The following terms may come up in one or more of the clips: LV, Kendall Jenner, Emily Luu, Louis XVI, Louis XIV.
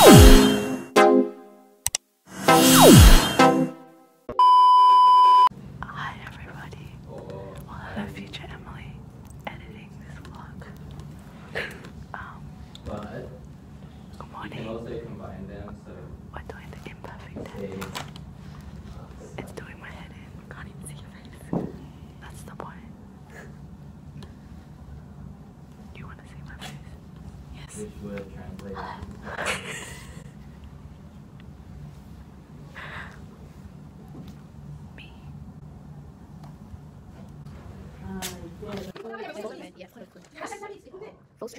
Hi everybody, we'll have future Emily editing this vlog. But good morning. You can also combine them, so we're doing the imperfect dance. It's doing my head in. Can't even see your face. That's the point. You want to see my face? Yes. Which would translate to false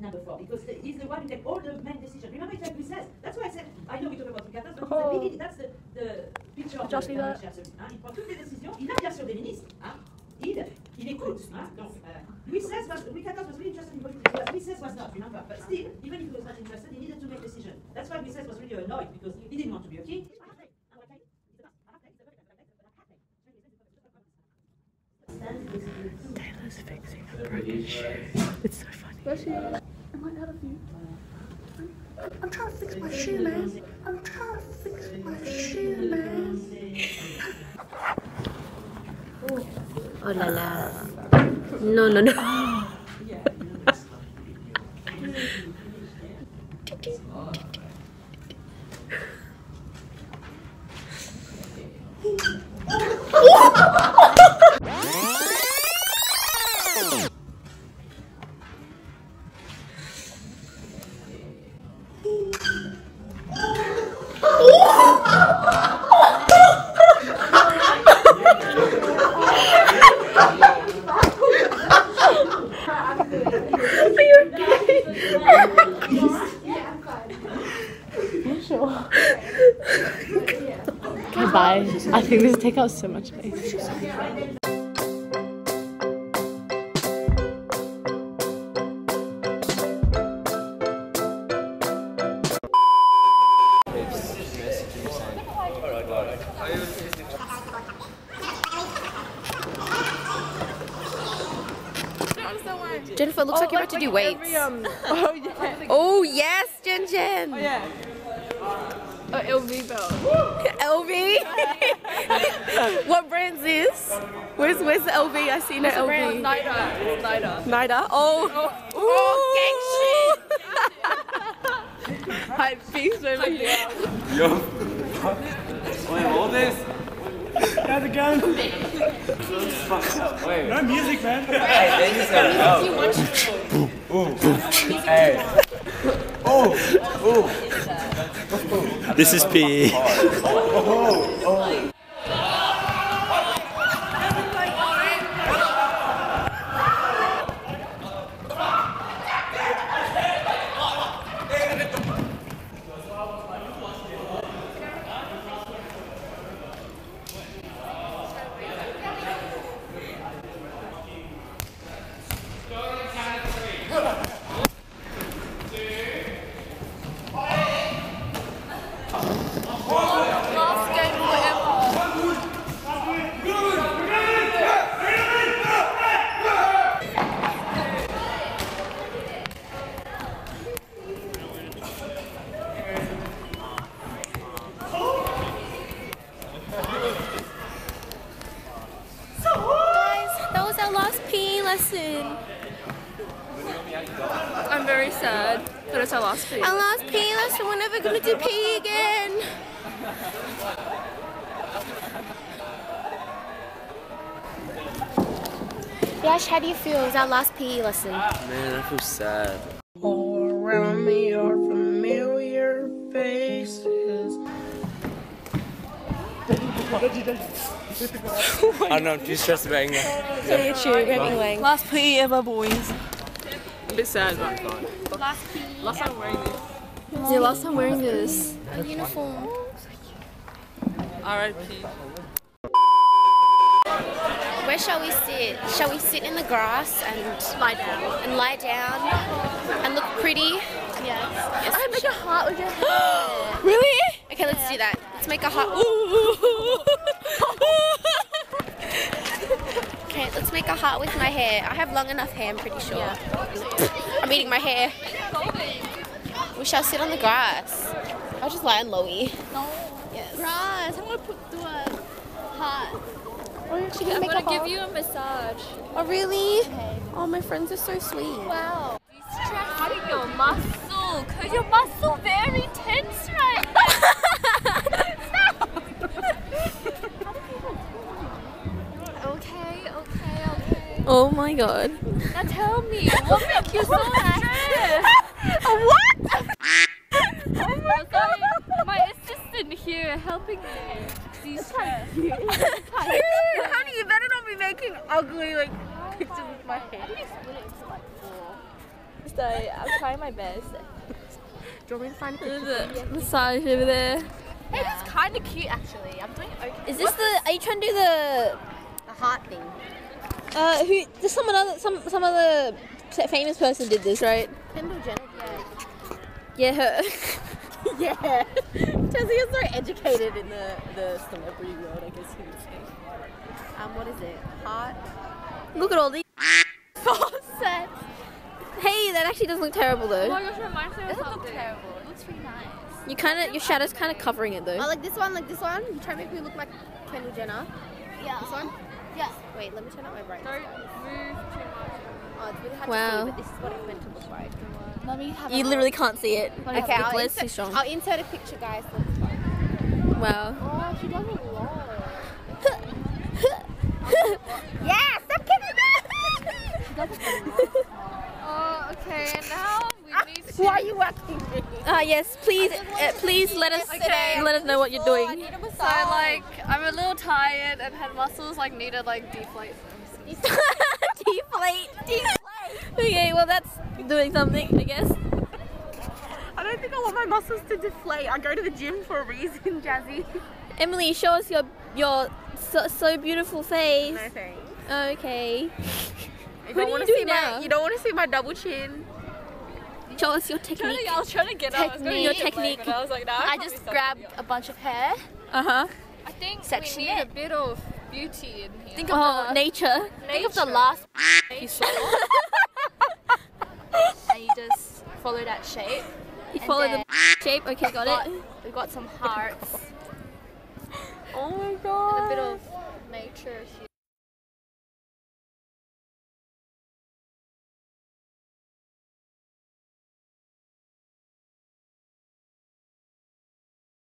number 4, because he's the one who takes all the main decisions. Remember exactly what he says? That's why I said, I know we talk about Louis XIV, but that's the picture of the monarchy absolue. Il prend toutes les décisions, il a bien sûr des ministres, il écoute. Donc, Louis XIV was really interested in politics, but Louis XVI was not, remember? But still, even if he was not interested, he needed to make decisions. That's why Louis XVI was really annoyed, because he didn't want to be a king. Taylor's fixing a broken shoe. It's so funny. Am I out of you? I'm trying to fix my shoe, man. I'm trying to fix my shoe, man. Oh la la. No, no, no. Bye. I think this takes up so much space. Jennifer, it looks like you're about to do weights. Oh, yeah. Oh, yes, Jen Jen. Oh, yeah. Oh, LV belt. LV? What brand's this? Where's the LV? I see no LV. Nida. Nida? Oh. Oh, gang shit. Hype beast over here. Yo. Wait, hold this. How's it going? No music, man. Hey, they just gotta go. Hey. Oh. This is P. Oh. I'm very sad that it's our last P. Our last P lesson, we're never going to do P again. Yash, how do you feel? It's our last P lesson. Man, I feel sad. All around me are familiar faces. Oh, I know, I'm too stressed about English. Last P ever, boys. A bit sad. Last P. Last time I'm wearing this. It's the last time wearing this. A uniform. R.I.P. Where shall we sit? Shall we sit in the grass and lie down? And lie down and look pretty? Yes. I make a heart with your hair. Really? Okay, let's do that. Let's make a heart. Okay, let's make a heart with my hair. I have long enough hair, I'm pretty sure. I'm eating my hair. We shall sit on the grass. I'll just lie on Louis. No. Yes. Grass. I'm gonna do a heart. I'm gonna give you a massage. Oh really? Okay. Oh, my friends are so sweet. Wow. Distracting your muscle, cause your muscle very tense right now. Okay. Oh my god. Now tell me, what makes you so stressed? What? Oh my god. My assistant here helping me. Cute. Honey, you better not be making ugly pictures with my hair. So I'm trying my best. Do you want me to find a picture? Massage over there. Hey, that's kind of cute actually. I'm doing okay. Is this the? Are you trying to do the heart thing? Who? Just some other famous person did this, right? Kendall Jenner. Yeah, her. Yeah. Chelsea is so educated in the celebrity world, I guess you would say. What is it? Heart? Look at all these faucets. Hey, that actually doesn't look terrible though. Oh my gosh, it reminds me of something. It doesn't look terrible. It looks pretty nice. Your shadow's kind of covering it though. Oh, like this one? You try to make me look like Kendall Jenner? Yeah. This one? Yeah. Wait, let me turn out my brightness. Don't move too much. Oh, it's really hard to see, but this is what it's meant to look like. Let me have you literally can't see it. Okay, I'll insert a picture, guys. Wow. Oh, she does a lot. Yeah, stop kidding me! Oh, okay, and now we need to... Why are you asking me? Yes, please let us know what you're doing. So, I'm a little tired and had muscles, needed, deflate. Deflate! Okay, well that's doing something, I guess. I don't think I want my muscles to deflate. I go to the gym for a reason, Jazzy. Emily, show us your so beautiful face. No thanks. Okay. You don't want to see my double chin. Show us your technique. I was trying to get up. Your technique. But I was like, nah, I just grabbed a bunch of hair. I think we need a bit of beauty in here. Think of nature. Think of the last you saw. And you just follow that shape. You follow the shape? Okay, got it. We've got some hearts. Oh my god. And a bit of nature here.